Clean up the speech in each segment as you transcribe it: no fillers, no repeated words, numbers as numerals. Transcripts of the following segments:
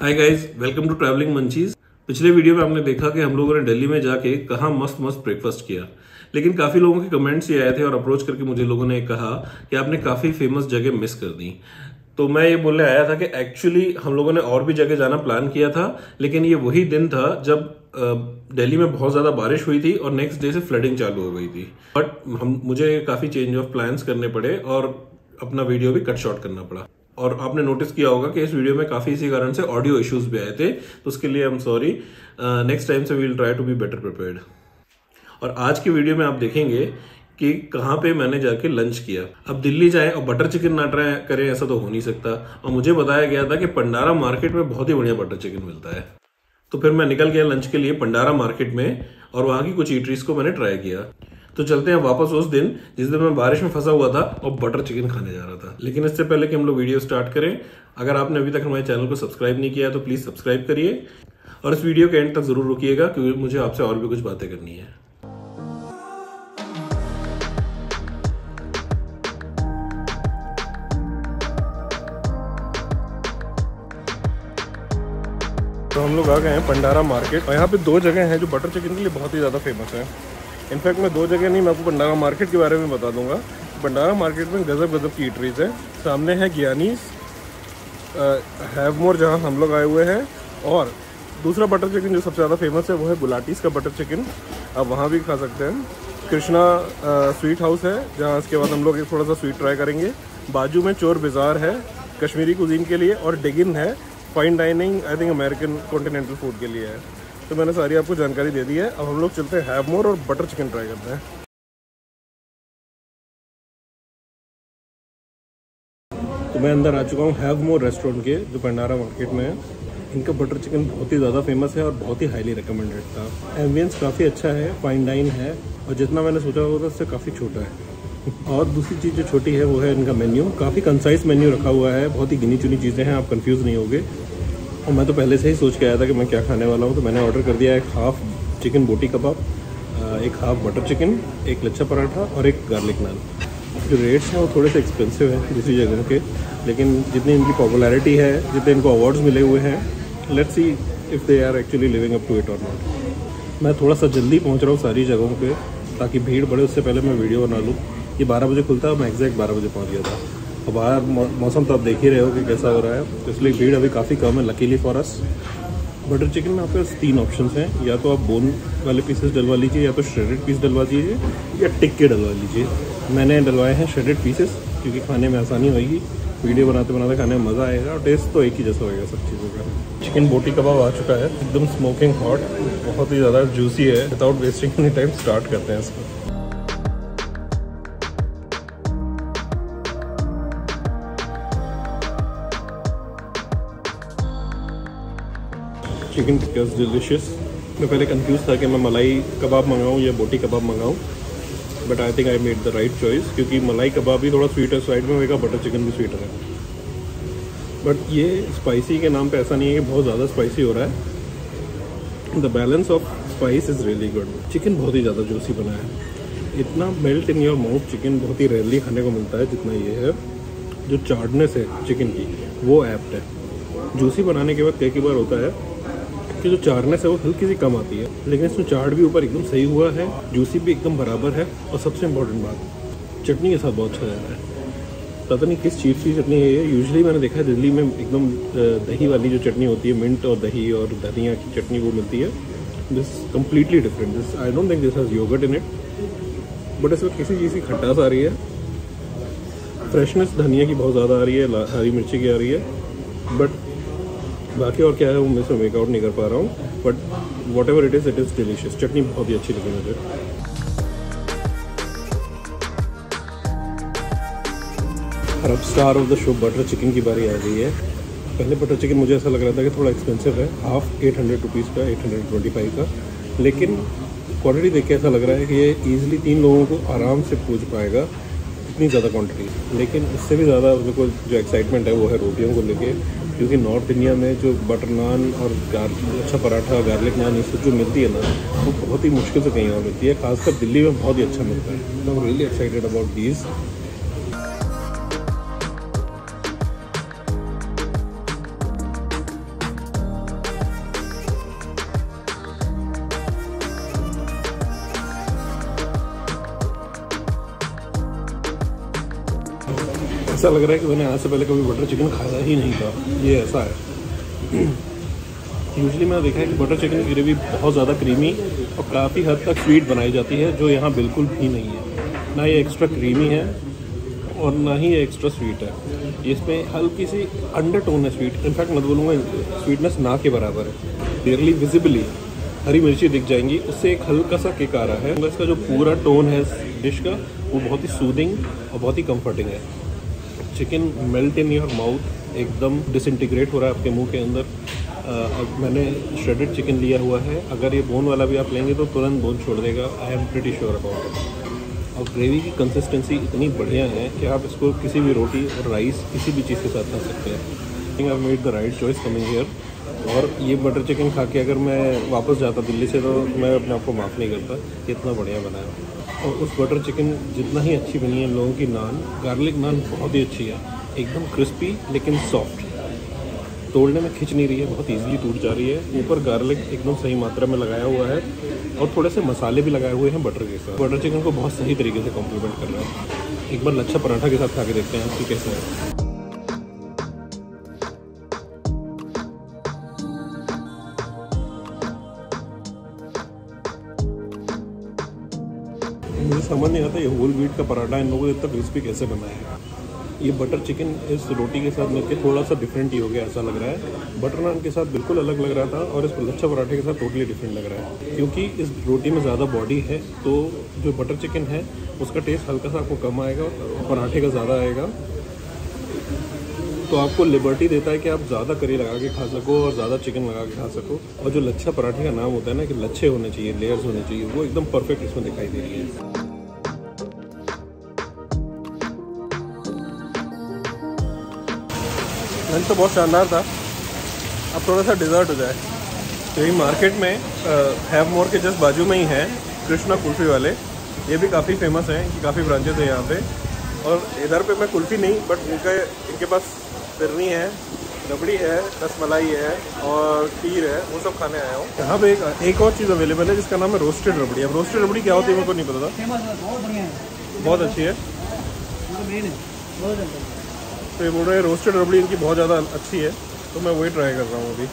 Hi guys, welcome to travelling munchies. पिछले video में हमने देखा कि हम लोगों ने दिल्ली में जाके कहाँ मस्त मस्त ब्रेकफास्ट किया, लेकिन काफ़ी लोगों के कमेंट्स ये आए थे और अप्रोच करके मुझे लोगों ने कहा कि आपने काफ़ी फेमस जगह मिस कर दी। तो मैं ये बोलने आया था कि एक्चुअली हम लोगों ने और भी जगह जाना प्लान किया था, लेकिन ये वही दिन था जब दिल्ली में बहुत ज़्यादा बारिश हुई थी और नेक्स्ट डे से फ्लडिंग चालू हो गई थी। बट मुझे काफ़ी चेंज ऑफ प्लान्स करने पड़े और अपना वीडियो भी कट शॉर्ट करना पड़ा। और आपने नोटिस किया होगा कि इस वीडियो में काफ़ी इसी कारण से ऑडियो इश्यूज भी आए थे, तो उसके लिए I am sorry. Next time से we will try to be better prepared. और आज की वीडियो में आप देखेंगे कि कहाँ पे मैंने जाके लंच किया। अब दिल्ली जाएं और बटर चिकन ना ट्राई करें, ऐसा तो हो नहीं सकता। और मुझे बताया गया था कि पंडारा मार्केट में बहुत ही बढ़िया बटर चिकन मिलता है। तो फिर मैं निकल गया लंच के लिए पंडारा मार्केट में और वहाँ की कुछ ईटरीज को मैंने ट्राई किया। तो चलते हैं वापस उस दिन जिस दिन मैं बारिश में फंसा हुआ था और बटर चिकन खाने जा रहा था। लेकिन इससे पहले कि हम लोग वीडियो स्टार्ट करें, अगर आपने अभी तक हमारे चैनल को सब्सक्राइब नहीं किया तो प्लीज़ सब्सक्राइब करिए और इस वीडियो के एंड तक ज़रूर रुकिएगा, क्योंकि मुझे आपसे और भी कुछ बातें करनी है। तो हम लोग आ गए हैं पंडारा मार्केट और यहाँ पे दो जगह हैं जो बटर चिकन के लिए बहुत ही ज़्यादा फेमस है। इनफैक्ट मैं दो जगह नहीं, मैं आपको पंडारा मार्केट के बारे में बता दूंगा। पंडारा मार्केट में गज़ब की ईटरीज है। सामने है ग्यानीस, हैव मोर जहाँ हम लोग आए हुए हैं, और दूसरा बटर चिकन जो सबसे ज़्यादा फेमस है वो है गुलाटीज़ का बटर चिकन, आप वहाँ भी खा सकते हैं। कृष्णा स्वीट हाउस है जहाँ इसके बाद हम लोग एक थोड़ा सा स्वीट ट्राई करेंगे। बाजू में चोर बाज़ार है कश्मीरी कुजीन के लिए, और डिगिन है fine dining, I think American continental food के लिए है। तो मैंने सारी आपको जानकारी दे दी है। अब हम लोग चलते हैं हैव मोर और बटर चिकन ट्राई करते हैं। तो मैं अंदर आ चुका हूँ हैव मोर रेस्टोरेंट के, जो पंडारा मार्केट में है। इनका बटर चिकन बहुत ही ज़्यादा फेमस है और बहुत ही हाईली रिकमेंडेड था। एम्बियंस काफ़ी अच्छा है, फाइन डाइन है और जितना मैंने सोचा हुआ था उससे काफ़ी छोटा है। और दूसरी चीज़ जो छोटी है वो है इनका मेन्यू। काफ़ी कंसाइज मेन्यू रखा हुआ है, बहुत ही गिनी चुनी चीज़ें हैं, आप कंफ्यूज नहीं होगे। और मैं तो पहले से ही सोच के आया था कि मैं क्या खाने वाला हूँ। तो मैंने ऑर्डर कर दिया है एक हाफ़ चिकन बोटी कबाब, एक हाफ़ बटर चिकन, एक लच्छा पराठा और एक गार्लिक नान। जो रेट्स हैं वो थोड़े से एक्सपेंसिव हैं दूसरी जगहों के, लेकिन जितनी इनकी पॉपुलैरिटी है, जितने इनको अवार्ड्स मिले हुए हैं, let's see if they are actually living up to it और नॉट। मैं थोड़ा सा जल्दी पहुँच रहा हूँ सारी जगहों पर, ताकि भीड़ बढ़े उससे पहले मैं वीडियो बना लूँ। ये 12 बजे खुलता है, मैं एग्जैक्ट 12 बजे पहुँच गया था। और बाहर मौसम तो आप देख ही रहे हो कि कैसा हो रहा है, तो इसलिए भीड़ अभी काफ़ी कम है luckily for us. Butter chicken में आपके पास तीन ऑप्शन हैं, या तो आप बोन वाले पीसेस डलवा लीजिए, या तो श्रेडेड पीस डलवा लीजिए, या टिक्के डलवा लीजिए। मैंने डलवाए हैं श्रेडेड पीसेस, क्योंकि खाने में आसानी होगी, वीडियो बनाते बनाते खाने में मज़ा आएगा और टेस्ट तो एक ही जैसा होगा सब चीज़ों का। चिकन बोटी कबाब आ चुका है, एकदम स्मोकिंग हॉट, बहुत ही ज़्यादा जूसी है। Without wasting any time start करते हैं इसको। Chicken tikka is delicious. मैं पहले कंफ्यूज था कि मैं मलाई कबाब मंगाऊँ या बोटी कबाब मंगाऊँ, but I think I made the right choice, क्योंकि मलाई कबाब भी थोड़ा स्वीटर साइड में होगा, बटर चिकन भी स्वीटर है। बट ये स्पाइसी के नाम पे ऐसा नहीं है कि बहुत ज़्यादा स्पाइसी हो रहा है। The balance of spice is really good. Chicken बहुत ही ज़्यादा जूसी बना है, इतना melt in your mouth chicken बहुत ही रेयरली खाने को मिलता है जितना ये है। जो चार्टनेस है चिकन की वो एप्ट है। जूसी बनाने के बाद कई बार होता है कि जो चार्टनेस है वो हल्की सी कम आती है, लेकिन इसमें चाट भी ऊपर एकदम सही हुआ है, जूसी भी एकदम बराबर है। और सबसे इम्पोर्टेंट बात, चटनी के साथ बहुत अच्छा जाता है। पता नहीं किस चीज़ की चटनी है ये। यूजुअली मैंने देखा है दिल्ली में एकदम दही वाली जो चटनी होती है, मिंट और दही और धनिया की चटनी वो मिलती है। This completely different, this I don't think this has yoghurt in it, but इसमें किसी चीज़ की खटास आ रही है। फ्रेशनेस धनिया की बहुत ज़्यादा आ रही है, हरी मिर्ची की आ रही है, बट बाकी और क्या है वो मैं इसमें मेकआउट नहीं कर पा रहा हूँ। But whatever it is delicious. चटनी बहुत ही अच्छी लगी मुझे। और अब star of the show butter chicken की बारी आ गई है। पहले बटर चिकन मुझे ऐसा लग रहा था कि थोड़ा एक्सपेंसिव है, हाफ 800 रुपीज़ का, 825 का, लेकिन क्वान्टिटी देख के ऐसा लग रहा है कि ये ईजिली तीन लोगों को आराम से पूछ पाएगा, इतनी ज़्यादा क्वान्टिटी। लेकिन इससे भी ज़्यादा उनको जो एक्साइटमेंट है वो है रोटियों को लेके, क्योंकि नॉर्थ इंडिया में जो बटर नान और अच्छा पराठा, गार्लिक नान, ये सब जो मिलती है ना वो बहुत ही मुश्किल से कहीं और मिलती है, खासकर दिल्ली में बहुत ही अच्छा मिलता है। I am really excited about these. ऐसा लग रहा है कि मैंने आज से पहले कभी बटर चिकन खाया ही नहीं था। ये ऐसा है, यूजली मैंने देखा है कि बटर चिकन की ग्रेवी बहुत ज़्यादा क्रीमी और काफ़ी हद तक स्वीट बनाई जाती है, जो यहाँ बिल्कुल भी नहीं है। ना ये एक्स्ट्रा क्रीमी है और ना ही ये एक्स्ट्रा स्वीट है। इसमें हल्की सी अंडरटोन है स्वीट, इनफैक्ट मैं बोलूँगा स्वीटनेस ना के बराबर है। क्लियरली विजिबली हरी मिर्ची दिख जाएंगी, उससे एक हल्का सा किक आ रहा है। तो इसका जो पूरा टोन है डिश का वो बहुत ही सूदिंग और बहुत ही कंफर्टिंग है। Chicken melt in your mouth, एकदम डिसइंटीग्रेट हो रहा है आपके मुंह के अंदर। अब मैंने श्रेडेड चिकन लिया हुआ है, अगर ये बोन वाला भी आप लेंगे तो तुरंत बोन छोड़ देगा। I am pretty sure about it. और ग्रेवी की कंसिस्टेंसी इतनी बढ़िया है कि आप इसको किसी भी रोटी और राइस किसी भी चीज़ के साथ खा सकते हैं। I think I made the right choice coming here. और ये बटर चिकन खा के अगर मैं वापस जाता दिल्ली से तो मैं अपने आप को माफ़ नहीं करता कि इतना बढ़िया बनाया। और उस बटर चिकन जितना ही अच्छी बनी है लोगों की नान, गार्लिक नान बहुत ही अच्छी है, एकदम क्रिस्पी लेकिन सॉफ्ट, तोड़ने में खिंच नहीं रही है, बहुत ईजिली टूट जा रही है। ऊपर गार्लिक एकदम सही मात्रा में लगाया हुआ है और थोड़े से मसाले भी लगाए हुए हैं बटर के साथ। बटर चिकन को बहुत सही तरीके से कॉम्प्लीमेंट कर रहा है। एक बार लच्छा पराठा के साथ खा के देखते हैं कि कैसा है। मुझे समझ नहीं आता ये होल व्हीट का पराठा इन लोगों ने इतना क्रिस्पी कैसे बनाया। ये बटर चिकन इस रोटी के साथ मिलकर थोड़ा सा डिफरेंट ही हो गया ऐसा लग रहा है। बटर नान के साथ बिल्कुल अलग लग रहा था और इस लच्छा पराठे के साथ टोटली डिफरेंट लग रहा है, क्योंकि इस रोटी में ज़्यादा बॉडी है तो जो बटर चिकन है उसका टेस्ट हल्का सा आपको कम आएगा और पराठे का ज़्यादा आएगा। तो आपको लिबर्टी देता है कि आप ज़्यादा करी लगा के खा सको और ज़्यादा चिकन लगा के खा सको। और जो लच्छा पराठे का नाम होता है ना कि लच्छे होने चाहिए, लेयर्स होने चाहिए, वो एकदम परफेक्ट इसमें दिखाई दे रही है। लंच तो बहुत शानदार था, अब थोड़ा सा डिज़र्ट हो जाए। यही मार्केट में हैव मोर के जस्ट बाजू में ही है कृष्णा कुल्फ़ी वाले, ये भी काफ़ी फेमस हैं, इनकी काफ़ी ब्रांचेज हैं यहाँ पे। और इधर पे मैं कुल्फ़ी नहीं बट इनके पास फिरनी है, रबड़ी है, रसमलाई है और खीर है, वो सब खाने आया हूँ। यहाँ पे एक और चीज़ अवेलेबल है जिसका नाम है रोस्टेड रबड़ी। अब रोस्टेड रबड़ी क्या होती है मेरे को नहीं पता था, बहुत अच्छी है। तो ये बोल रहे हैं रोस्टेड रबड़ी इनकी बहुत ज़्यादा अच्छी है, तो मैं वही ट्राई कर रहा हूँ अभी।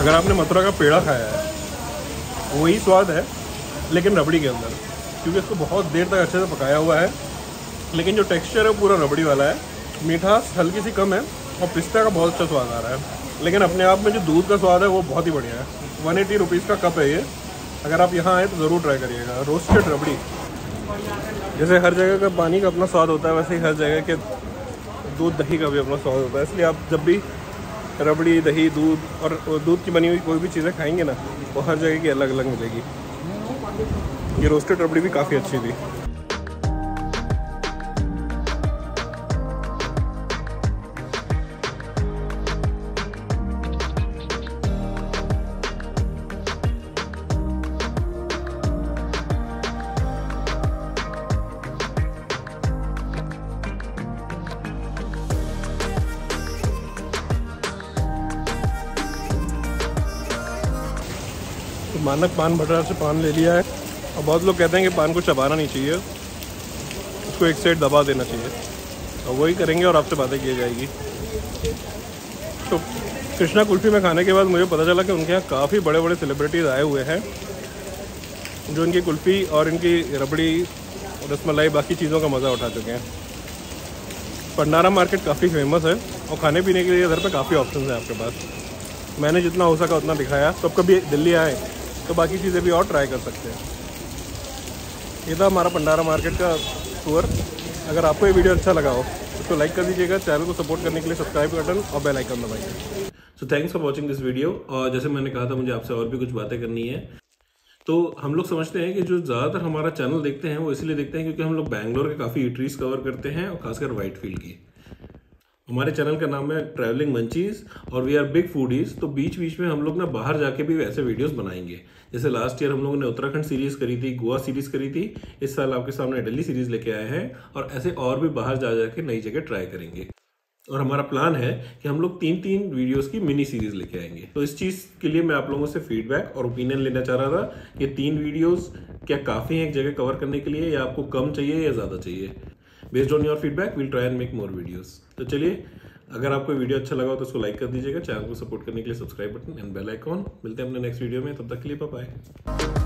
अगर आपने मथुरा का पेड़ा खाया है वही स्वाद है लेकिन रबड़ी के अंदर, क्योंकि इसको बहुत देर तक अच्छे से पकाया हुआ है। लेकिन जो टेक्सचर है पूरा रबड़ी वाला है, मीठास हल्की सी कम है और पिस्ता का बहुत अच्छा स्वाद आ रहा है। लेकिन अपने आप में जो दूध का स्वाद है वो बहुत ही बढ़िया है। 180 रुपीज़ का कप है ये, अगर आप यहाँ आए तो ज़रूर ट्राई करिएगा रोस्टेड रबड़ी। जैसे हर जगह का पानी का अपना स्वाद होता है, वैसे ही हर जगह के दूध दही का भी अपना स्वाद होता है। इसलिए आप जब भी रबड़ी, दही, दूध और दूध की बनी हुई कोई भी चीज़ें खाएंगे ना, वो हर जगह की अलग अलग मिलेगी। ये रोस्टेड रबड़ी भी काफ़ी अच्छी थी। मानक पान भंडार से पान ले लिया है और बहुत लोग कहते हैं कि पान को चबाना नहीं चाहिए, उसको एक साइड दबा देना चाहिए, और वही करेंगे और आपसे बातें की जाएगी। तो कृष्णा कुल्फ़ी में खाने के बाद मुझे पता चला कि उनके यहाँ काफ़ी बड़े बड़े सेलिब्रिटीज़ आए हुए हैं जो इनकी कुल्फ़ी और इनकी रबड़ी, रसमलाई, बाकी चीज़ों का मज़ा उठा चुके हैं। पंडारा मार्केट काफ़ी फेमस है और खाने पीने के लिए इधर पर काफ़ी ऑप्शन है आपके पास। मैंने जितना हो सका उतना दिखाया, तो अब कभी दिल्ली आए तो बाकी चीज़ें भी और ट्राई कर सकते हैं। ये था हमारा पंडारा मार्केट का टूर। अगर आपको ये वीडियो अच्छा लगा हो तो लाइक कर दीजिएगा, चैनल को सपोर्ट करने के लिए सब्सक्राइब बटन और बेल आइकन दबाइए। So thanks for watching this video. और जैसे मैंने कहा था मुझे आपसे और भी कुछ बातें करनी है। तो हम लोग समझते हैं कि जो ज़्यादातर हमारा चैनल देखते हैं वो इसलिए देखते हैं क्योंकि हम लोग बैंगलोर के काफ़ी इटरीज़ कवर करते हैं और खासकर वाइट फील्ड की। हमारे चैनल का नाम है ट्रैवलिंग मंचीज़ और वी आर बिग फूडीज़। तो बीच बीच में हम लोग ना बाहर जाके भी वैसे वीडियोस बनाएंगे। जैसे लास्ट ईयर हम लोगों ने उत्तराखंड सीरीज़ करी थी, गोवा सीरीज़ करी थी, इस साल आपके सामने दिल्ली सीरीज़ लेके आए हैं और ऐसे और भी बाहर जा जाके नई जगह ट्राई करेंगे। और हमारा प्लान है कि हम लोग 3-3 वीडियोस की मिनी सीरीज लेके आएंगे। तो इस चीज़ के लिए मैं आप लोगों से फीडबैक और ओपिनियन लेना चाह रहा था। ये 3 वीडियोस क्या काफ़ी हैं एक जगह कवर करने के लिए, या आपको कम चाहिए या ज़्यादा चाहिए? Based on your feedback we'll try and make more videos. तो चलिए, अगर आपको वीडियो अच्छा लगा हो तो उसको लाइक कर दीजिएगा। चैनल को सपोर्ट करने के लिए subscribe button and bell icon. मिलते हैं अपने नेक्स्ट वीडियो में, तब तक के लिए बाय बाय।